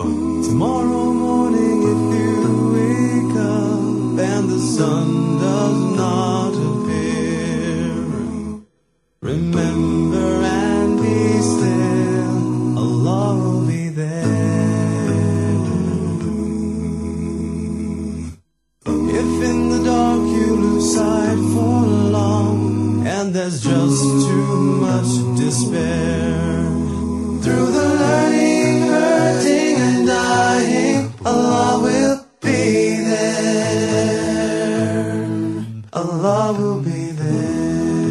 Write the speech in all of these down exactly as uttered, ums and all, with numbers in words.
Tomorrow morning if you wake up and the sun does not appear, remember and be still, Allah will be there. If in the dark you lose sight for long and there's just too much despair, through the learning, hurting, dying, Allah will be there. Allah will be there.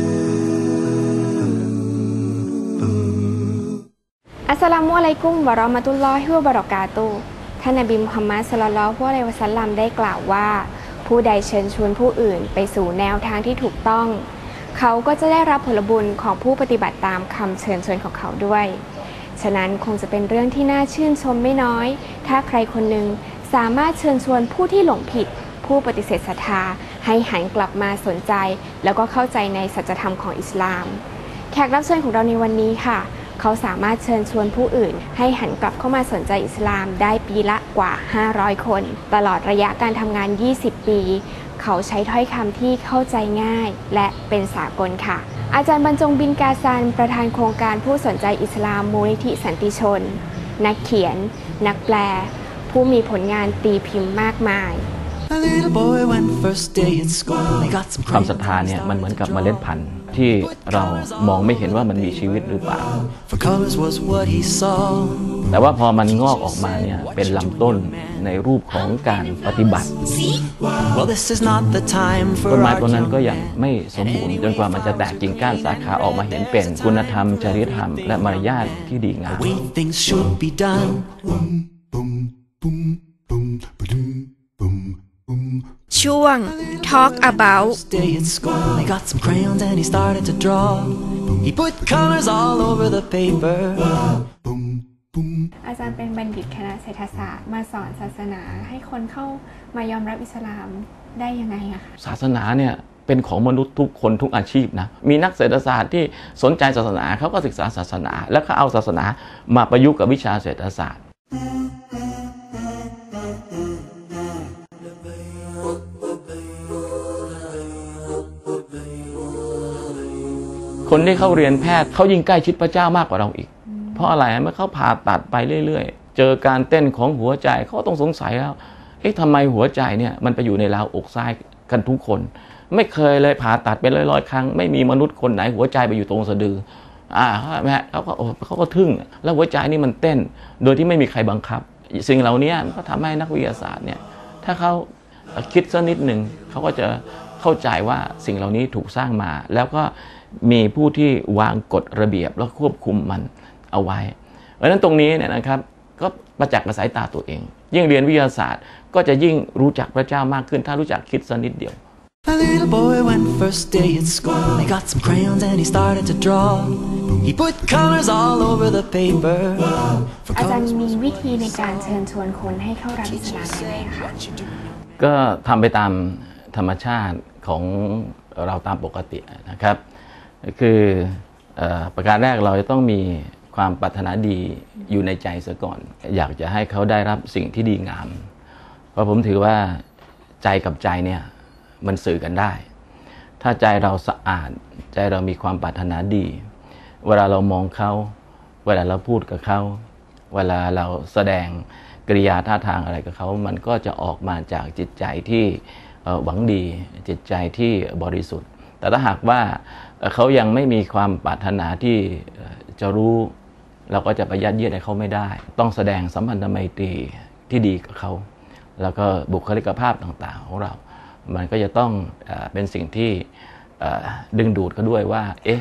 Assalamu alaikum wa rahmatullahi wa barakatuh ท่านนบีมุฮัมมัดศ็อลลัลลอฮุอะลัยฮิวะซัลลัมได้กล่าวว่าผู้ใดเชิญชวนผู้อื่นไปสู่แนวทางที่ถูกต้องเขาก็จะได้รับผลบุญของผู้ปฏิบัติตามคำเชิญชวนของเขาด้วยฉะนั้นคงจะเป็นเรื่องที่น่าชื่นชมไม่น้อยถ้าใครคนหนึ่งสามารถเชิญชวนผู้ที่หลงผิดผู้ปฏิเสธศรัทธาให้หันกลับมาสนใจแล้วก็เข้าใจในสัจธรรมของอิสลามแขกรับเชิญของเราในวันนี้ค่ะเขาสามารถเชิญชวนผู้อื่นให้หันกลับเข้ามาสนใจอิสลามได้ปีละกว่าห้าร้อยคนตลอดระยะการทำงานยี่สิบปีเขาใช้ถ้อยคำที่เข้าใจง่ายและเป็นสากลค่ะอาจารย์บรรจงบินกาซันประธานโครงการผู้สนใจอิสลามมูลนิธิสันติชนนักเขียนนักแปลผู้มีผลงานตีพิมพ์มากมายความศรัทธาเนี่ยมันเหมือนกับเมล็ดพันธุ์ที่เรามองไม่เห็นว่ามันมีชีวิตหรือเปล่าแต่ว่าพอมันงอกออกมาเนี่ยเป็นลำต้นในรูปของการปฏิบัติต้นไม้ต้นนั้นก็ยังไม่สมบูรณ์จนกว่ามันจะแตกกิ่งก้านสาขาออกมาเห็นเป็นคุณธรรมจริยธรรมและมารยาทที่ดีงามช่วง Talk About อาจารย์เป็นบัณฑิตคณะเศรษฐศาสตร์มาสอนศาสนาให้คนเข้ามายอมรับอิสลามได้ยังไงอะคะศาสนาเนี่ยเป็นของมนุษย์ทุกคนทุกอาชีพนะมีนักเศรษฐศาสตร์ที่สนใจศาสนาเขาก็ศึกษาศาสนาแล้วก็เอาศาสนามาประยุกต์กับวิชาเศรษฐศาสตร์คนที่เขาเรียนแพทย์เขายิ่งใกล้ชิดพระเจ้ามากกว่าเราอีกเพราะอะไรเมื่อเขาผ่าตัดไปเรื่อยๆเจอการเต้นของหัวใจเขาต้องสงสัยแล้วเอ๊ะทำไมหัวใจเนี่ยมันไปอยู่ในราวอกซ้ายกันทุกคนไม่เคยเลยผ่าตัดเป็นร้อยๆครั้งไม่มีมนุษย์คนไหนหัวใจไปอยู่ตรงสะดืออ่าแม่เขาก็เขาก็ทึ่งแล้วหัวใจนี่มันเต้นโดยที่ไม่มีใครบังคับสิ่งเหล่านี้มันก็ทำให้นักวิทยาศาสตร์เนี่ยถ้าเขาคิดสักนิดหนึ่งเขาก็จะเข้าใจว่าสิ่งเหล่านี้ถูกสร้างมาแล้วก็มีผู้ที่วางกฎระเบียบแล้วควบคุมมันเอาไว้เพราะฉะนั้นตรงนี้เนี่ยนะครับก็ประจักษ์กับสายตาตัวเองยิ่งเรียนวิทยาศาสตร์ก็จะยิ่งรู้จักพระเจ้ามากขึ้นถ้ารู้จักคิดสักนิดเดียวอาจารย์มีวิธีในการเชิญชวนคนให้เข้ารับอิสลามยังไงคะก็ทำไปตามธรรมชาติของเราตามปกตินะครับคือประการแรกเราจะต้องมีความปรารถนาดีอยู่ในใจซะก่อนอยากจะให้เขาได้รับสิ่งที่ดีงามเพราะผมถือว่าใจกับใจเนี่ยมันสื่อกันได้ถ้าใจเราสะอาดใจเรามีความปรารถนาดีเวลาเรามองเขาเวลาเราพูดกับเขาเวลาเราแสดงกริยาท่าทางอะไรกับเขามันก็จะออกมาจากจิตใจที่หวังดีจิตใจที่บริสุทธิ์แต่ถ้าหากว่าเขายังไม่มีความปรารถนาที่จะรู้เราก็จะไปยัดเยียดให้เขาไม่ได้ต้องแสดงสัมพันธไมตรีที่ดีกับเขาแล้วก็บุคลิกภาพต่างๆของเรามันก็จะต้องเป็นสิ่งที่ดึงดูดเขาด้วยว่าเอ๊ะ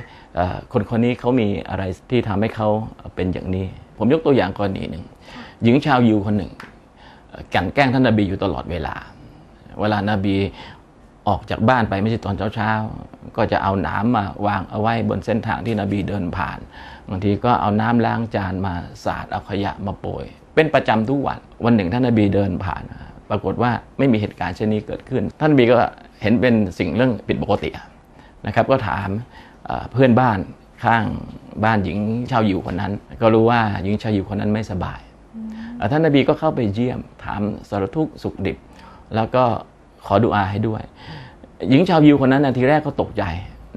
คนคนนี้เขามีอะไรที่ทำให้เขาเป็นอย่างนี้ผมยกตัวอย่างกรณีหนึ่งหญิงชาวยิวคนหนึ่งกลั่นแกล้งท่านนบีอยู่ตลอดเวลาเวลานาบีออกจากบ้านไปไม่ใช่ตอนเช้าๆก็จะเอาน้ำมาวางเอาไว้บนเส้นทางที่นบีเดินผ่านบางทีก็เอาน้ำล้างจานมาสาดเอาขยะมาโปรยเป็นประจำทุกวันวันหนึ่งท่านนบีเดินผ่านปรากฏว่าไม่มีเหตุการณ์เช่นนี้เกิดขึ้นท่านนบีก็เห็นเป็นสิ่งเรื่องผิดปกตินะครับก็ถามเพื่อนบ้านข้างบ้านหญิงชาวยิวคนนั้นก็รู้ว่าหญิงชาวยิวคนนั้นไม่สบาย ท่านนบีก็เข้าไปเยี่ยมถามสารทุกข์สุขดิบแล้วก็ขอดุอาให้ด้วยหญิงชาวยิวคนนั้นทีแรกก็ตกใจ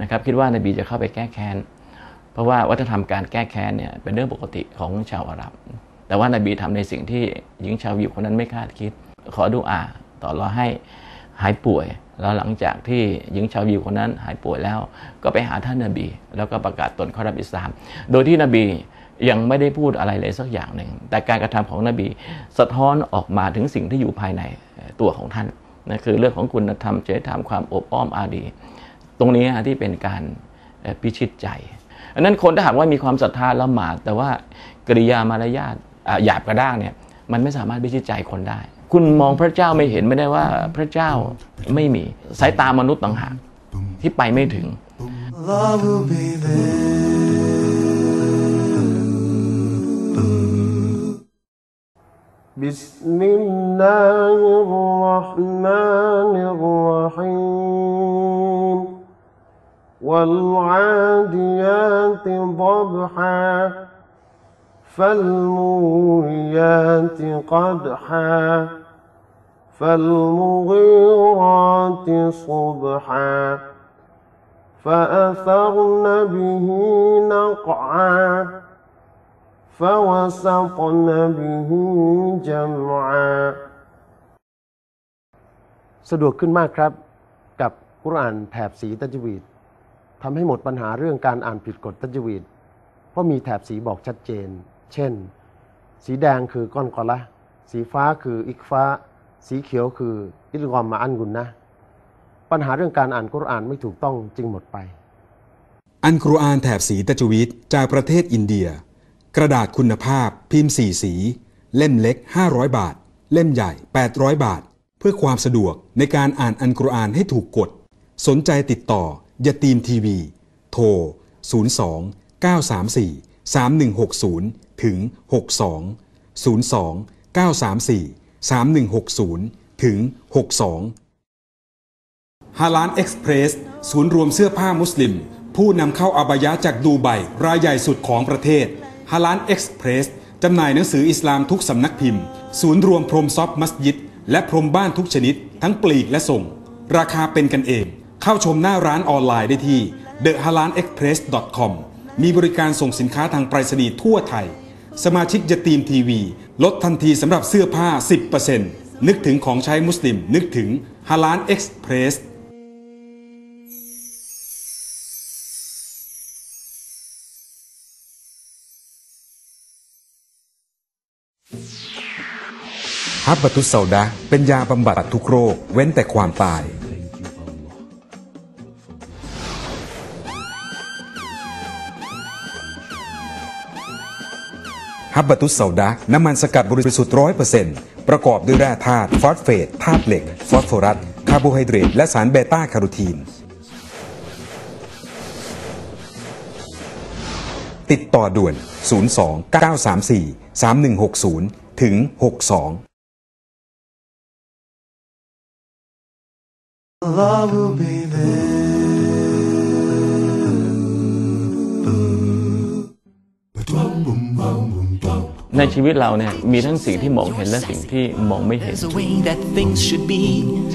นะครับคิดว่านบีจะเข้าไปแก้แค้นเพราะว่าวัฒนธรรมการแก้แค้นเนี่ยเป็นเรื่องปกติของชาวอาหรับแต่ว่านบีทำในสิ่งที่หญิงชาวยิวคนนั้นไม่คาดคิดขอดุอาต่อรอให้หายป่วยแล้วหลังจากที่หญิงชาวยิวคนนั้นหายป่วยแล้วก็ไปหาท่านนบีแล้วก็ประกาศตนเข้ารับอิสลามโดยที่นบียังไม่ได้พูดอะไรเลยสักอย่างหนึ่งแต่การกระทำของนบีสะท้อนออกมาถึงสิ่งที่อยู่ภายในตัวของท่านนั่นคือเรื่องของคุณธรรมจริยธรรมความอบอ้อมอารีตรงนี้ที่เป็นการพิชิตใจอันนั้นคนถ้าหากว่ามีความศรัทธาละหมาดแต่ว่ากิริยามารยาทหยาบกระด้างเนี่ยมันไม่สามารถพิชิตใจคนได้คุณมองพระเจ้าไม่เห็นไม่ได้ว่าพระเจ้าไม่มีสายตามนุษย์ต่างหากที่ไปไม่ถึงบิสมิลลาฮิรเราะห์มานิรเราะฮีม วัลอาดิยาติฎบฮา ฟัลมูริยาติกัดฮา ฟัลมุฆิราติซุบฮา ฟัอัษรนะบิฮินะกออาفوسطن به جمعا สะดวกขึ้นมากครับกับกุรอานแถบสีตัจวีดทำให้หมดปัญหาเรื่องการอ่านผิดกฎตัจวีดเพราะมีแถบสีบอกชัดเจนเช่นสีแดงคือก้อนกอละสีฟ้าคืออิกฟ้าสีเขียวคืออิลกอมมาอันกุนนะปัญหาเรื่องการอ่านกุรอานไม่ถูกต้องจึงหมดไปอันกุรอานแถบสีตัจวีดจากประเทศอินเดียกระดาษคุณภาพพิมพ์สี่สีเล่มเล็กห้าร้อยบาทเล่มใหญ่แปดร้อยบาทเพื่อความสะดวกในการอ่านอัลกุรอานให้ถูกกฎสนใจติดต่อ Yateem ที วี โทรศูนย์ สอง เก้า สาม สี่ สาม หนึ่ง หก ศูนย์ถึงหกสอง ศูนย์ สอง เก้า สาม สี่ สาม หนึ่ง หก ศูนย์ถึงหกสอง Halal Express ศูนย์รวมเสื้อผ้ามุสลิมผู้นำเข้าอบายะจากดูไบรายใหญ่สุดของประเทศHalal Express จำหน่ายหนังสืออิสลามทุกสำนักพิมพ์ศูนย์รวมพรมซอฟมัสยิดและพรมบ้านทุกชนิดทั้งปลีกและส่งราคาเป็นกันเองเข้าชมหน้าร้านออนไลน์ได้ที่ the halan express dot com มีบริการส่งสินค้าทางไปรษณีย์ทั่วไทยสมาชิกYateem ที วีลดทันทีสำหรับเสื้อผ้า สิบเปอร์เซ็นต์ นึกถึงของใช้มุสลิมนึกถึง Halal Expressฮับบะตุสเซาดะห์เป็นยาบำบัดทุกโรคเว้นแต่ความตายฮับบะตุสเซาดะห์น้ำมันสกัดบริสุทธิ์ ร้อยเปอร์เซ็นต์ ประกอบด้วยแร่ธาตุฟอสเฟตธาตุเหล็กฟอสฟอรัสคาร์โบไฮเดรตและสารเบต้าแคโรทีนติดต่อด่วนศูนย์ สอง เก้า สาม สี่ สาม หนึ่ง หก ศูนย์ถึงหกสองLove will be there. ในชีวิตเราเนี่ยมีทั้งสิ่งที่มองเห็นและสิ่งที่มองไม่เห็น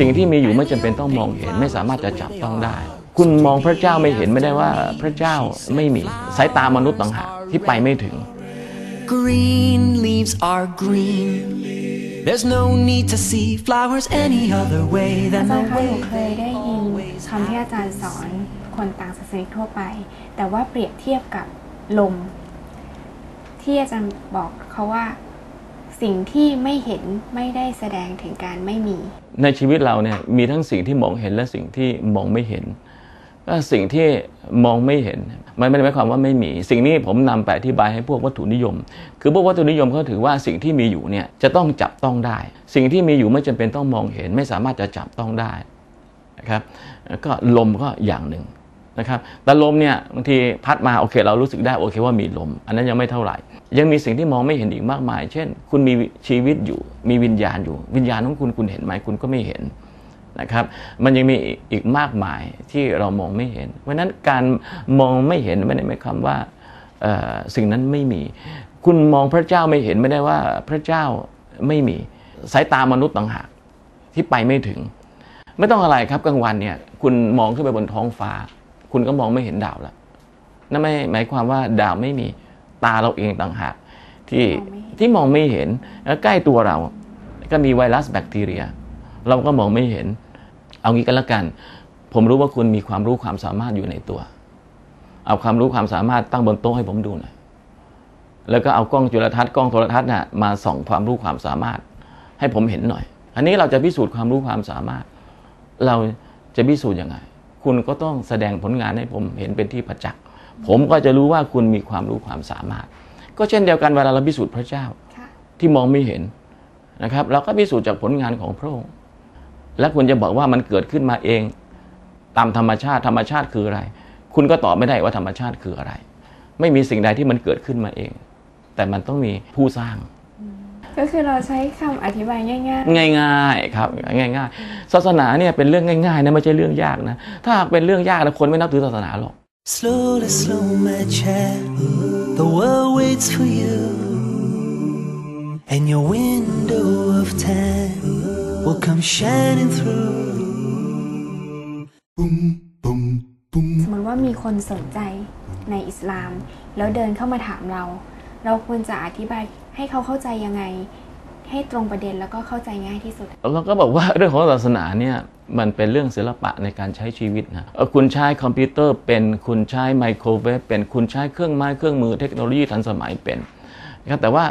สิ่งที่มีอยู่ไม่จำเป็นต้องมองเห็นไม่สามารถจะจับต้องได้คุณมองพระเจ้าไม่เห็นไม่ได้ว่าพระเจ้าไม่มีสายตามนุษย์ต่างหากที่ไปไม่ถึง Green leaves are green.There's no need to see flowers any other way than the way they always have. อาจารย์เคยได้ยินคำที่อาจารย์สอนคนต่างศาสนาทั่วไปแต่ว่าเปรียบเทียบกับลมที่อาจารย์บอกเขาว่าสิ่งที่ไม่เห็นไม่ได้แสดงถึงการไม่มีในชีวิตเราเนี่ยมีทั้งสิ่งที่มองเห็นและสิ่งที่มองไม่เห็นก็สิ่งที่มองไม่เห็นมันไม่ได้หมายความว่าไม่มีสิ่งนี้ผมนำไปอธิบายให้พวกวัตถุนิยมคือพวกวัตถุนิยมเขาถือว่าสิ่งที่มีอยู่เนี่ยจะต้องจับต้องได้สิ่งที่มีอยู่ไม่จำเป็นต้องมองเห็นไม่สามารถจะจับต้องได้นะครับก็ลมก็อย่างหนึ่งนะครับแต่ลมเนี่ยบางทีพัดมาโอเคเรารู้สึกได้โอเคว่ามีลมอันนั้นยังไม่เท่าไหร่ยังมีสิ่งที่มองไม่เห็นอีกมากมายเช่นคุณมีชีวิตอยู่มีวิญญาณอยู่วิญญาณของคุณคุณเห็นไหมคุณก็ไม่เห็นนะครับมันยังมีอีกมากมายที่เรามองไม่เห็นเพราะฉะนั้นการมองไม่เห็นไม่ได้หมายความว่าสิ่งนั้นไม่มี คุณมองพระเจ้าไม่เห็นไม่ได้ว่าพระเจ้าไม่มีสายตามนุษย์ต่างหากที่ไปไม่ถึงไม่ต้องอะไรครับกลางวันเนี่ยคุณมองขึ้นไปบนท้องฟ้าคุณก็มองไม่เห็นดาวแล้วนั่นไม่หมายความว่าดาวไม่มีตาเราเองต่างหากที่ที่มองไม่เห็นแล้วใกล้ตัวเราก็มีไวรัสแบคทีเรียเราก็มองไม่เห็นเอางี้กันละกันผมรู้ว่าคุณมีความรู้ความสามารถอยู่ในตัวเอาความรู้ความสามารถตั้งบนโต๊ะให้ผมดูหน่อยแล้วก็เอากล้องจุลทรรศน์กล้องโทรทัศน์น่ะมาส่องความรู้ความสามารถให้ผมเห็นหน่อยอันนี้เราจะพิสูจน์ความรู้ความสามารถเราจะพิสูจน์ยังไงคุณก็ต้องแสดงผลงานให้ผมเห็นเป็นที่ประจักษ์ผมก็จะรู้ว่าคุณมีความรู้ความสามารถก็เช่นเดียวกันเวลาเราพิสูจน์พระเจ้าที่มองไม่เห็นนะครับเราก็พิสูจน์จากผลงานของพระองค์และคุณจะบอกว่ามันเกิดขึ้นมาเองตามธรรมชาติธรรมชาติคืออะไรคุณก็ตอบไม่ได้ว่าธรรมชาติคืออะไรไม่มีสิ่งใดที่มันเกิดขึ้นมาเองแต่มันต้องมีผู้สร้างก็คือเราใช้คำอธิบายง่ายๆง่ายๆครับง่ายๆศาสนาเนี่ยเป็นเรื่องง่ายๆนะไม่ใช่เรื่องยากนะถ้าหากเป็นเรื่องยากนะคนไม่นับถือศาสนาหรอก Slowly, slow my child, the world waits for you, and your window of time will come shining through. สมมติว่ามีคนสนใจในอิสลามแล้วเดินเข้ามาถามเราเราควรจะอธิบายให้เขาเข้าใจยังไงให้ตรงประเด็นแล้วก็เข้าใจง่ายที่สุดเราก็บอกว่าเรื่องของศาสนาเนี่ยมันเป็นเรื่องศิลปะในการใช้ชีวิตนะคุณใช้คอมพิวเตอร์เป็นคุณใช้ไมโครเวฟเป็นคุณใช้เครื่องไม้เครื่องมือเทคโนโลยีทันสมัยเป็นนะครับแต่ว่า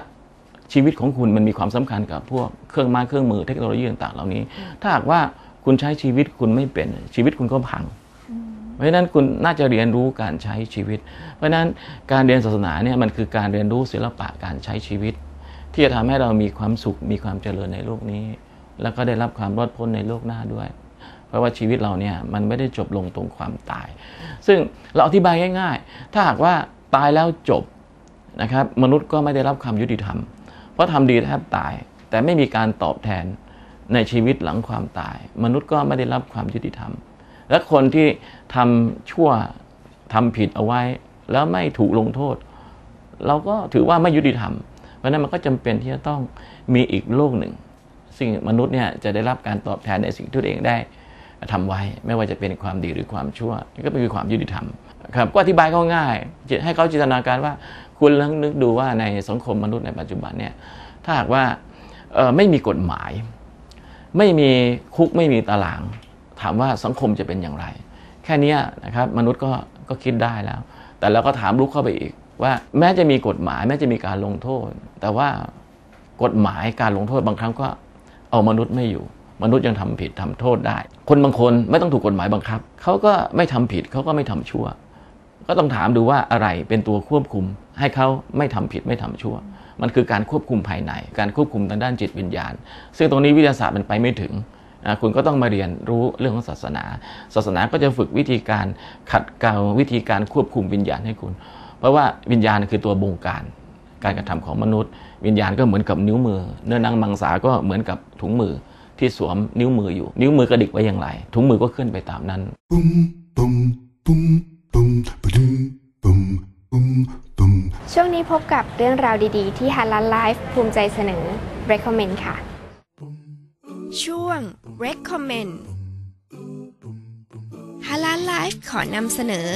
ชีวิตของคุณมันมีความสำคัญกับพวกเครื่องไม้เครื่องมือเทคโนโลยีต่างๆเหล่านี้ถ้าหากว่าคุณใช้ชีวิตคุณไม่เป็นชีวิตคุณก็พังเพราะฉะนั้นคุณน่าจะเรียนรู้การใช้ชีวิตเพราะฉะนั้นการเรียนศาสนาเนี่ยมันคือการเรียนรู้ศิลปะการใช้ชีวิตที่จะทำให้เรามีความสุขมีความเจริญในโลกนี้แล้วก็ได้รับความรอดพ้นในโลกหน้าด้วยเพราะว่าชีวิตเราเนี่ยมันไม่ได้จบลงตรงความตายซึ่งเราอธิบายง่ายๆถ้าหากว่าตายแล้วจบนะครับมนุษย์ก็ไม่ได้รับความยุติธรรมเพราะทำดีแทบตายแต่ไม่มีการตอบแทนในชีวิตหลังความตายมนุษย์ก็ไม่ได้รับความยุติธรรมและคนที่ทำชั่วทำผิดเอาไว้แล้วไม่ถูกลงโทษเราก็ถือว่าไม่ยุติธรรมเพราะนั้นมันก็จำเป็นที่จะต้องมีอีกโลกหนึ่งซึ่งมนุษย์เนี่ยจะได้รับการตอบแทนในสิ่งที่ตัวเองได้ทำไว้ไม่ว่าจะเป็นความดีหรือความชั่วก็เป็นความยุติธรรมครับก็อธิบายเขาง่ายให้เขาจินตนาการว่าคุณลองนึกดูว่าในสังคมมนุษย์ในปัจจุบันเนี่ยถ้าหากว่าไม่มีกฎหมายไม่มีคุกไม่มีตารางถามว่าสังคมจะเป็นอย่างไรแค่นี้นะครับมนุษย์ก็ก็คิดได้แล้วแต่เราก็ถามลุกเข้าไปอีกว่าแม้จะมีกฎหมายแม้จะมีการลงโทษแต่ว่ากฎหมายการลงโทษบางครั้งก็เอามนุษย์ไม่อยู่มนุษย์ยังทำผิดทำโทษได้คนบางคนไม่ต้องถูกกฎหมายบังคับเขาก็ไม่ทำผิดเขาก็ไม่ทำชั่วก็ต้องถามดูว่าอะไรเป็นตัวควบคุมให้เขาไม่ทำผิดไม่ทำชั่วมันคือการควบคุมภายในการควบคุมทางด้านจิตวิญญาณซึ่งตรงนี้วิทยาศาสตร์มันไปไม่ถึงคุณก็ต้องมาเรียนรู้เรื่องของศาสนาศาสนาก็จะฝึกวิธีการขัดเกลาวิธีการควบคุมวิญญาณให้คุณเพราะว่าวิญญาณคือตัวบงการการกระทำของมนุษย์วิญญาณก็เหมือนกับนิ้วมือเนื้อหนังมังสาก็เหมือนกับถุงมือที่สวมนิ้วมืออยู่นิ้วมือกระดิกไว้อย่างไรถุงมือก็เคลื่อนไปตามนั้นช่วงนี้พบกับเรื่องราวดีๆที่ Halal Life ภูมิใจเสนอ Recommend ค่ะช่วง Recommend Halal Life ขอนำเสนอ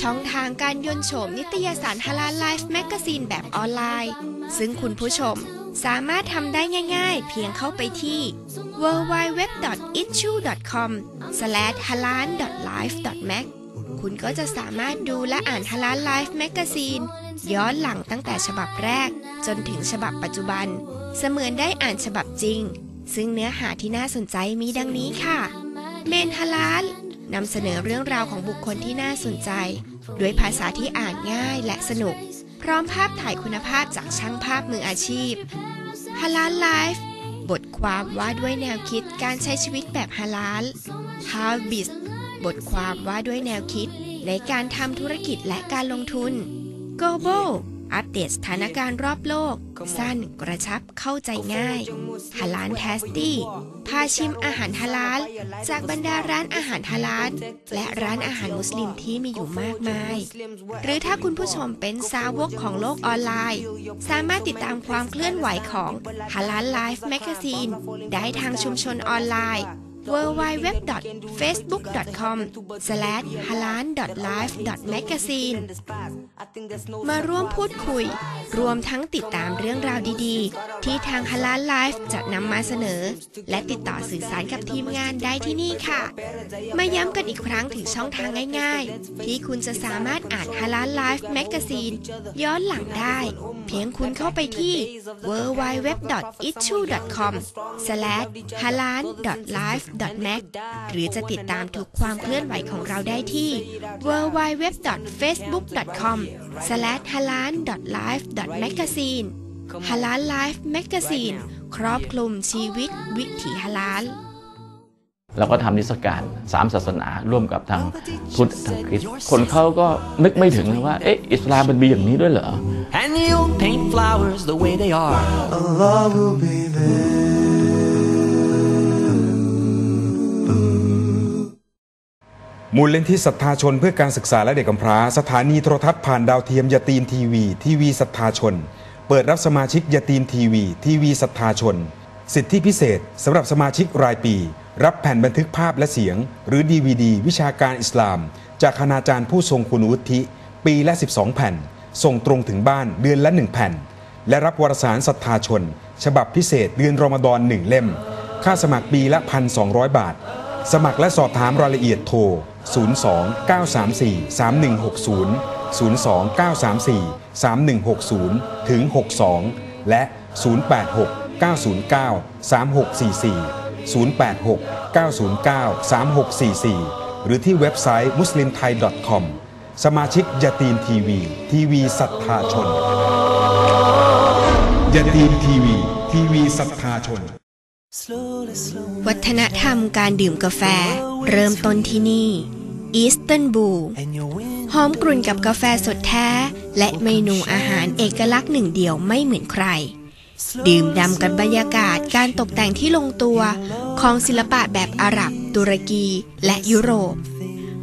ช่องทางการยนต์โฉมนิตยสาร Halal Life Magazine แบบออนไลน์ซึ่งคุณผู้ชมสามารถทำได้ง่ายๆเพียงเข้าไปที่ ดับเบิลยู ดับเบิลยู ดับเบิลยู ดอท ไอเอสยู ดอท คอม สแลช ฮาลาล ดอท ไลฟ์ ดอท แม็ก คุณก็จะสามารถดูและอ่าน Halal Life Magazine ย้อนหลังตั้งแต่ฉบับแรกจนถึงฉบับปัจจุบันเสมือนได้อ่านฉบับจริงซึ่งเนื้อหาที่น่าสนใจมีดังนี้ค่ะเมนฮาลาลนำเสนอเรื่องราวของบุคคลที่น่าสนใจด้วยภาษาที่อ่านง่ายและสนุกพร้อมภาพถ่ายคุณภาพจากช่างภาพมืออาชีพฮาลาลไลฟ์บทความว่าด้วยแนวคิดการใช้ชีวิตแบบฮาลาลฮาลบิสบทความว่าด้วยแนวคิดในการทำธุรกิจและการลงทุนโกลบอลอัปเดตสถานการณ์รอบโลก สั้นกระชับเข้าใจง่ายฮาลาลแทสตี้พาชิมอาหารฮาลาลจากบรรดาร้านอาหารฮาลาลและร้านอาหารมุสลิมที่มีอยู่มากมายหรือถ้าคุณผู้ชมเป็นสาวกของโลกออนไลน์สามารถติดตามความเคลื่อนไหวของ Halal Life Magazine ได้ทางชุมชนออนไลน์ดับเบิลยู ดับเบิลยู ดับเบิลยู ดอท เฟซบุ๊ก ดอท คอม สแลช ฮาลาล ดอท ไลฟ์ ดอท แมกกาซีน มาร่วมพูดคุยรวมทั้งติดตามเรื่องราวดีๆที่ทาง Halal Life จะนำมาเสนอและติดต่อสื่อสารกับทีมงานได้ที่นี่ค่ะมาย้ำกันอีกครั้งถึงช่องทางง่ายๆที่คุณจะสามารถอ่าน Halal Life Magazine ย้อนหลังได้เพียงคุณเข้าไปที่ ดับเบิลยู ดับเบิลยู ดับเบิลยู ดอท ไอเอสยู ดอท คอม สแลช ฮาลาล ดอท ไลฟ์ ดอท แมก หรือจะติดตามทุกความเคลื่อนไหวของเราได้ที่ ดับเบิลยู ดับเบิลยู ดับเบิลยู ดอท เฟซบุ๊ก ดอท คอม สแลช ฮาลาล ดอท ไลฟ์ ดอท แมกกาซีน Halal Life Magazine ครอบคลุมชีวิตวิถีฮาลาลเราก็ทำนิทรรศการสามศาสนาร่วมกับทางพุทธทางคริสต์คนเขาก็นึกไม่ถึงเลยว่าเอ๊ะอิสลามมันมีอย่างนี้ด้วยเหรอ And you'll paint flowers the way they are Allah will be thereมูลนิธิศรัทธาชนเพื่อการศึกษาและเด็กกำพร้าสถานีโทรทัศน์ผ่านดาวเทียมYateemที วีทีวีศรัทธาชนเปิดรับสมาชิกYateemที วีทีวีศรัทธาชนสิทธิพิเศษสำหรับสมาชิกรายปีรับแผ่นบันทึกภาพและเสียงหรือดีวีดีวิชาการอิสลามจากคณาจารย์ผู้ทรงคุณวุฒิปีละสิบสองแผ่นส่งตรงถึงบ้านเดือนละหนึ่งแผ่นและรับวารสารศรัทธาชนฉบับพิเศษเดือนรอมฎอนหนึ่งเล่มค่าสมัครปีละ หนึ่งพันสองร้อย บาทสมัครและสอบถามรายละเอียดโทรศูนย์ สอง เก้า สาม สี่ สาม หนึ่ง หก ศูนย์ ศูนย์ สอง เก้า สาม สี่ สาม หนึ่ง หก ศูนย์ ถึง หกสิบสอง และ ศูนย์ แปด หก เก้า ศูนย์ เก้า สาม หก สี่ สี่ ศูนย์ แปด หก เก้า ศูนย์ เก้า สาม หก สี่ สี่ หรือที่เว็บไซต์ มุสลิมไทย ดอท คอม สมาชิก Yateem ที วีทีวีศรัทธาชน Yateem ที วีทีวีศรัทธาชนวัฒนธรรมการดื่มกาแฟเริ่มต้นที่นี่อิสตันบูลหอมกรุ่นกับกาแฟสดแท้และเมนูอาหารเอกลักษณ์หนึ่งเดียวไม่เหมือนใครดื่มด่ำกับบรรยากาศการตกแต่งที่ลงตัวของศิลปะแบบอาหรับตุรกีและยุโรป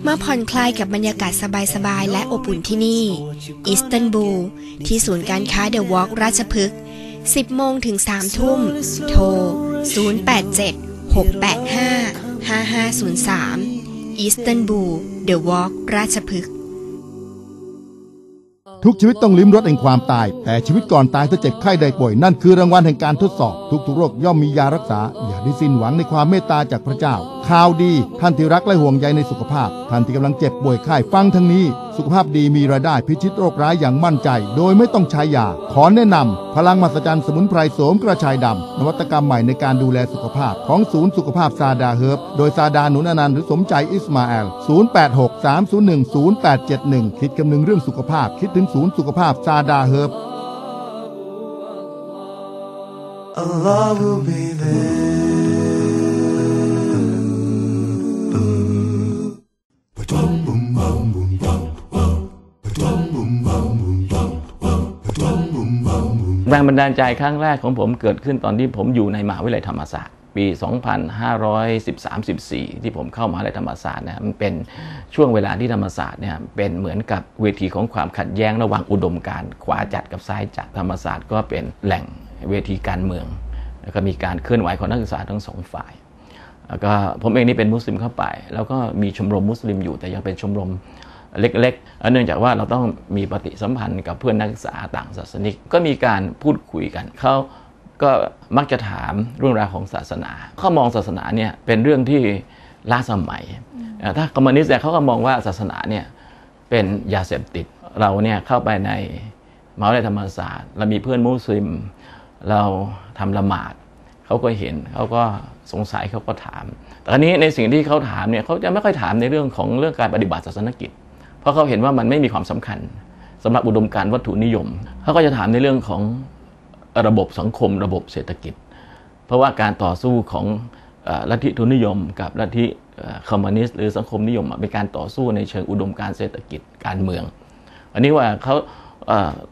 มาผ่อนคลายกับบรรยากาศสบายๆและอบอุ่นที่นี่อิสตันบูลที่ศูนย์การค้าเดอะวอล์กราชพฤกษ์สิบโมงถึงสามทุ่มโทรศูนย์ แปด เจ็ด หก แปด ห้า ห้า ห้า ศูนย์ สาม อิสตันบูลเดอะวอล์กราชพฤกษ์ทุกชีวิตต้องลิ้มรสแห่งความตายแต่ชีวิตก่อนตายถ้าเจ็บไข้ใดป่วยนั่นคือรางวัลแห่งการทดสอบทุกๆโรคย่อมมียารักษาอย่าได้สิ้นหวังในความเมตตาจากพระเจ้าข่าวดีท่านที่รักและห่วงใยในสุขภาพท่านที่กำลังเจ็บป่วยไข้ฟังทั้งนี้สุขภาพดีมีรายได้พิชิตโรคร้ายอย่างมั่นใจโดยไม่ต้องใช้ยาขอแนะนำพลังมหัศจรรย์สมุนไพรโสมกระชายดำนวัตกรรมใหม่ในการดูแลสุขภาพของศูนย์สุขภาพซาดาเฮิร์บโดยซาดาหนุนอนันต์หรือสมใจอิสมาแอลศูนย์ แปด หก สาม ศูนย์ หนึ่ง ศูนย์ แปด เจ็ด หนึ่งคิดคำนึงเรื่องสุขภาพคิดถึงศูนย์สุขภาพซาดาเฮิร์บ Allah will be thereแรงบันดาลใจครั้งแรกของผมเกิดขึ้นตอนที่ผมอยู่ในมหาวิทยาลัยธรรมศาสตร์ปี สองพันห้าร้อยสิบสาม สิบสี่ ที่ผมเข้ามหาวิทยาลัยธรรมศาสตร์นะมันเป็นช่วงเวลาที่ธรรมศาสตร์เนี่ยเป็นเหมือนกับเวทีของความขัดแย้งระหว่างอุดมการณ์ขวาจัดกับซ้ายจัดธรรมศาสตร์ก็เป็นแหล่งเวทีการเมืองแล้วก็มีการเคลื่อนไหวของนักศึกษาทั้งสองฝ่ายแล้วก็ผมเองนี่เป็นมุสลิมเข้าไปแล้วก็มีชมรมมุสลิมอยู่แต่ยังเป็นชมรมเล็กๆเนื่องจากว่าเราต้องมีปฏิสัมพันธ์กับเพื่อนนักศึกษาต่างศาสนิกก็มีการพูดคุยกันเขาก็มักจะถามเรื่องราวของศาสนาเขามองศาสนาเนี่ยเป็นเรื่องที่ล้าสมัยถ้าคอมมิวนิสต์เขาก็มองว่าศาสนาเนี่ยเป็นยาเสพติดเราเนี่ยเข้าไปในมหาวิทยาลัยธรรมศาสตร์เรามีเพื่อนมุสลิมเราทำละหมาดเขาก็เห็นเขาก็สงสัยเขาก็ถามแต่อันนี้ในสิ่งที่เขาถามเนี่ยเขาจะไม่ค่อยถามในเรื่องของเรื่องการปฏิบัติศาสนกิจเพราะเขาเห็นว่ามันไม่มีความสำคัญสำหรับอุดมการณ์วัตถุนิยมเขาก็จะถามในเรื่องของระบบสังคมระบบเศรษฐกิจเพราะว่าการต่อสู้ของลัทธิทุนนิยมกับลัทธิคอมมิวนิสต์หรือสังคมนิยมเป็นการต่อสู้ในเชิงอุดมการณ์เศรษฐกิจการเมืองอันนี้ว่าเขา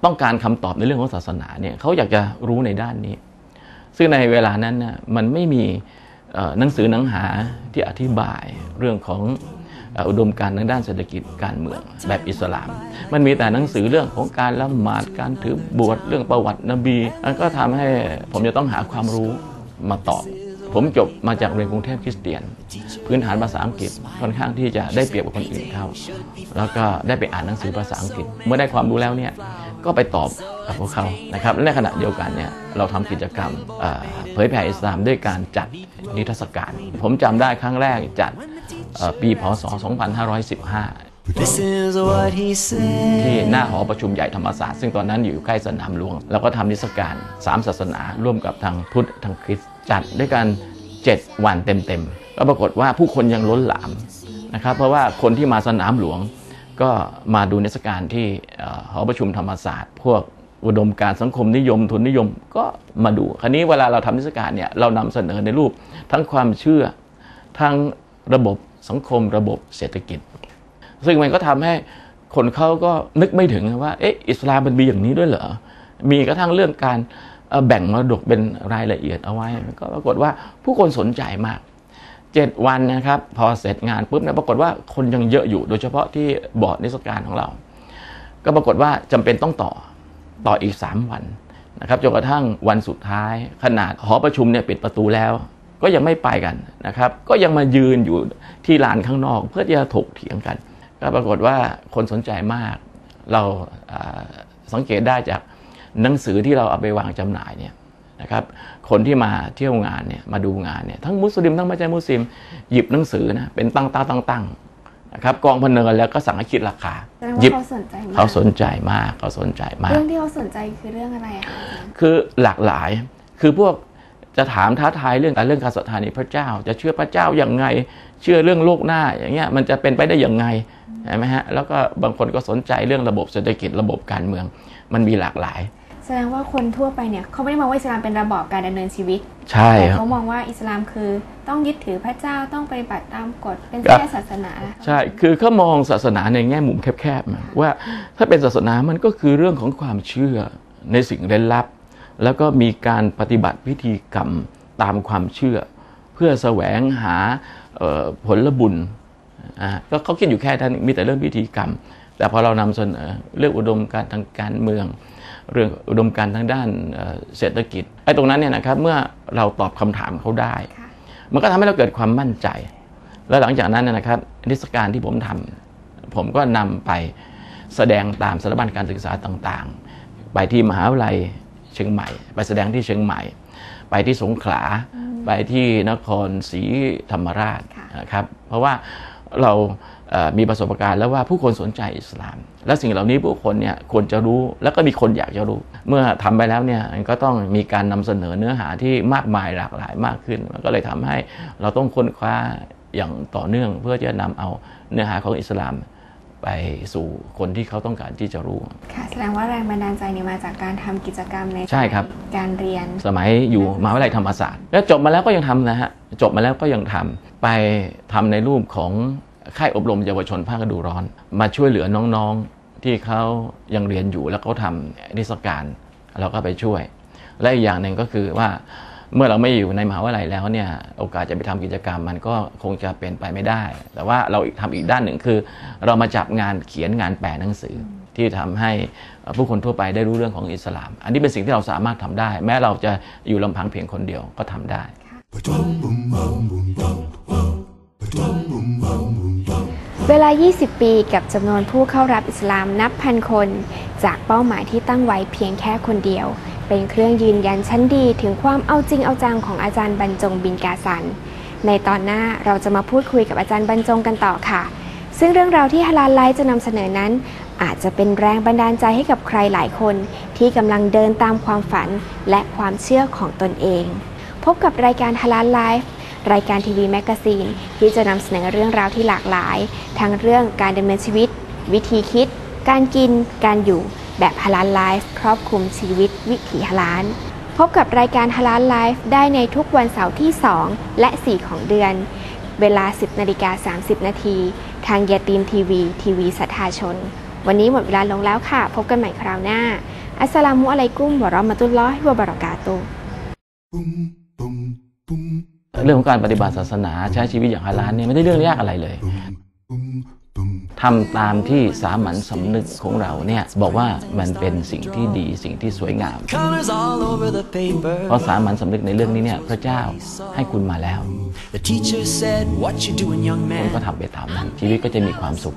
ต้องการคำตอบในเรื่องของศาสนาเนี่ยเขาอยากจะรู้ในด้านนี้ซึ่งในเวลานั้นนะมันไม่มีหนังสือหนังหาที่อธิบายเรื่องของอุดมการณ์ทางด้านเศรษฐกิจการเมืองแบบอิสลามมันมีแต่หนังสือเรื่องของการละหมาดการถือบวชเรื่องประวัตินบีมันก็ทำให้ผมจะต้องหาความรู้มาตอบผมจบมาจากโรงเรียนกรุงเทพคริสเตียนพื้นฐานภาษาอังกฤษค่อนข้างที่จะได้เปรียบกับคนอื่นเข้าแล้วก็ได้ไปอ่านหนังสือภาษาอังกฤษเมื่อได้ความรู้แล้วเนี่ยก็ไปตอบกับพวกเขานะครับและในขณะเดียวกันเนี่ยเราทำกิจกรรมเผยแผ่อิสลามด้วยการจัดนิทรรศการผมจำได้ครั้งแรกจัดปีพ.ศ. สองพันห้าร้อยสิบห้า ที่หน้าหอประชุมใหญ่ธรรมศาสตร์ซึ่งตอนนั้นอยู่ใกล้สนามหลวงแล้วก็ทำนิทรรศการสามศาสนาร่วมกับทางพุทธทางคริสต์จัดด้วยกันเจ็ดวันเต็มๆแล้วปรากฏว่าผู้คนยังล้นหลามนะครับเพราะว่าคนที่มาสนามหลวงก็มาดูนิทรรศการที่หอประชุมธรรมศาสตร์พวกอุดมการสังคมนิยมทุนนิยมก็มาดูคราวนี้เวลาเราทำนิทรรศการเนี่ยเรานำเสนอในรูปทั้งความเชื่อทั้งระบบสังคมระบบเศรษฐกิจซึ่งมันก็ทำให้คนเขาก็นึกไม่ถึงว่าเอ๊ะอิสลามมันมีอย่างนี้ด้วยเหรอมีกระทั่งเรื่องการแบ่งมรดกเป็นรายละเอียดเอาไว้มันก็ปรากฏว่าผู้คนสนใจมากเจ็ดวันนะครับพอเสร็จงานปุ๊บเนี่ยปรากฏว่าคนยังเยอะอยู่โดยเฉพาะที่บอร์ดนิทรรศการของเราก็ปรากฏว่าจำเป็นต้องต่อต่ออีกสามวันนะครับจนกระทั่งวันสุดท้ายขนาดหอประชุมเนี่ยปิดประตูแล้วก็ยังไม่ไปกันนะครับก็ยังมายืนอยู่ที่ลานข้างนอกเพื่อจะถกเถียงกันก็ปรากฏว่าคนสนใจมากเราสังเกตได้จากหนังสือที่เราเอาไปวางจำหน่ายเนี่ยนะครับคนที่มาเที่ยวงานเนี่ยมาดูงานเนี่ยทั้งมุสลิมทั้งไม่ใช่มุสลิมหยิบหนังสือนะเป็นตั้งตั้งตั้งตั้งนะครับกองพเนินแล้วก็สั่งให้คิดราคาหยิบเขาสนใจมากเขาสนใจมากเรื่องที่เขาสนใจคือเรื่องอะไรคะคือหลากหลายคือพวกจะถามท้าทายเรื่องเรื่องการศรัทธาในพระเจ้าจะเชื่อพระเจ้าอย่างไงเชื่อเรื่องโลกหน้าอย่างเงี้ยมันจะเป็นไปได้อย่างไงใช่ไหมฮะแล้วก็บางคนก็สนใจเรื่องระบบเศรษฐกิจระบบการเมืองมันมีหลากหลายแสดงว่าคนทั่วไปเนี่ยเขาไม่ได้มองว่าอิสลามเป็นระบอบการดำเนินชีวิตใช่เขามองว่าอิสลามคือต้องยึดถือพระเจ้าต้องปฏิบัติตามกฎเป็นแค่ศาสนาใช่คือเขามองศาสนาในแง่มุมแคบๆว่าถ้าเป็นศาสนามันก็คือเรื่องของความเชื่อในสิ่งลึกลับแล้วก็มีการปฏิบัติพิธีกรรมตามความเชื่อเพื่อแสวงหาผลบุญก็เขาคิดอยู่แค่ท่านมีแต่เรื่องพิธีกรรมแต่พอเรานำเสนอเรื่องอุดมการทางการเมืองเรื่องอุดมการทางด้านเศรษฐกิจไอ้ตรงนั้นเนี่ยนะครับเมื่อเราตอบคำถามเขาได้มันก็ทำให้เราเกิดความมั่นใจและหลังจากนั้นเนี่ยนะครับนิทรรศการที่ผมทำผมก็นำไปแสดงตามสถาบันการศึกษาต่างๆไปที่มหาวิทยาลัยเชียงใหม่ไปแสดงที่เชียงใหม่ไปที่สงขลาไปที่นครศรีธรรมราชนะครับเพราะว่าเรามีประสบการณ์แล้วว่าผู้คนสนใจอิสลามและสิ่งเหล่านี้ผู้คนเนี่ยควรจะรู้แล้วก็มีคนอยากจะรู้เมื่อทำไปแล้วเนี่ยก็ต้องมีการนำเสนอเนื้อหาที่มากมายหลากหลายมากขึ้นมันก็เลยทำให้เราต้องค้นคว้าอย่างต่อเนื่องเพื่อจะนำเอาเนื้อหาของอิสลามไปสู่คนที่เขาต้องการที่จะรู้ค่ะแสดงว่าแรงบันดาลใจนี่มาจากการทำกิจกรรมในใช่ครับการเรียนสมัยอยู่มหาวิทยาลัยธรรมศาสตร์แล้วจบมาแล้วก็ยังทำนะฮะจบมาแล้วก็ยังทำไปทำในรูปของค่ายอบรมเยาวชนภาคฤดูร้อนมาช่วยเหลือน้องๆที่เขายังเรียนอยู่แล้วเขาทำนิทรรศการเราก็ไปช่วยและอีกอย่างหนึ่งก็คือว่าเมื่อเราไม่อยู่ในมหาวิทยาลัยแล้วเนี่ยโอกาสจะไปทำกิจกรรมมันก็คงจะเป็นไปไม่ได้แต่ว่าเราทำอีกด้านหนึ่งคือเรามาจับงานเขียนงานแปลหนังสือที่ทำให้ผู้คนทั่วไปได้รู้เรื่องของอิสลามอันนี้เป็นสิ่งที่เราสามารถทำได้แม้เราจะอยู่ลำพังเพียงคนเดียวก็ทำได้เวลายี่สิบปีกับจำนวนผู้เข้ารับอิสลามนับพันคนจากเป้าหมายที่ตั้งไว้เพียงแค่คนเดียวเป็นเครื่องยืนยันชั้นดีถึงความเอาจริงเอาจังของอาจารย์บรรจงบินกาสันในตอนหน้าเราจะมาพูดคุยกับอาจารย์บรรจงกันต่อค่ะซึ่งเรื่องราวที่ฮาลาลไลฟ์จะนำเสนอนั้นอาจจะเป็นแรงบันดาลใจให้กับใครหลายคนที่กำลังเดินตามความฝันและความเชื่อของตนเองพบกับรายการฮาลาลไลฟ์รายการทีวีแมกกาซีนที่จะนำเสนอเรื่องราวที่หลากหลายทั้งเรื่องการดำเนินชีวิตวิธีคิดการกินการอยู่แบบฮาลาลไลฟ์ครอบคลุมชีวิตวิถีฮาลาลพบกับรายการฮาลาลไลฟ์ได้ในทุกวันเสาร์ที่สองและสี่ของเดือนเวลา สิบนาฬิกาสามสิบนาทีทางYateemทีวีทีวีศรัทธาชน วันนี้หมดเวลาลงแล้วค่ะพบกันใหม่คราวหน้าอัสสลามุอะลัยกุมวะเราะมะตุลลอฮิวะบะเราะกาตุฮ์เรื่องของการปฏิบัติศาสนาใช้ชีวิตอย่างฮาลาลเนี่ยไม่ได้เรื่องยากอะไรเลยทำตามที่สามัญสำนึกของเราเนี่ยบอกว่ามันเป็นสิ่งที่ดีสิ่งที่สวยงามเพราะสามัญสำนึกในเรื่องนี้เนี่ยพระเจ้าให้คุณมาแล้วคุณก็ทำไปตามนั้นชีวิตก็จะมีความสุข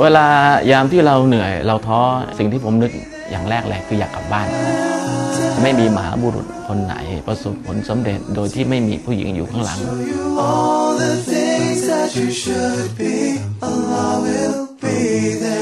เวลายามที่เราเหนื่อยเราท้อสิ่งที่ผมนึกอย่างแรกเลยคืออยากกลับบ้านไม่มีมหาบุรุษคนไหนประสบผลสำเร็จโดยที่ไม่มีผู้หญิงอยู่ข้างหลัง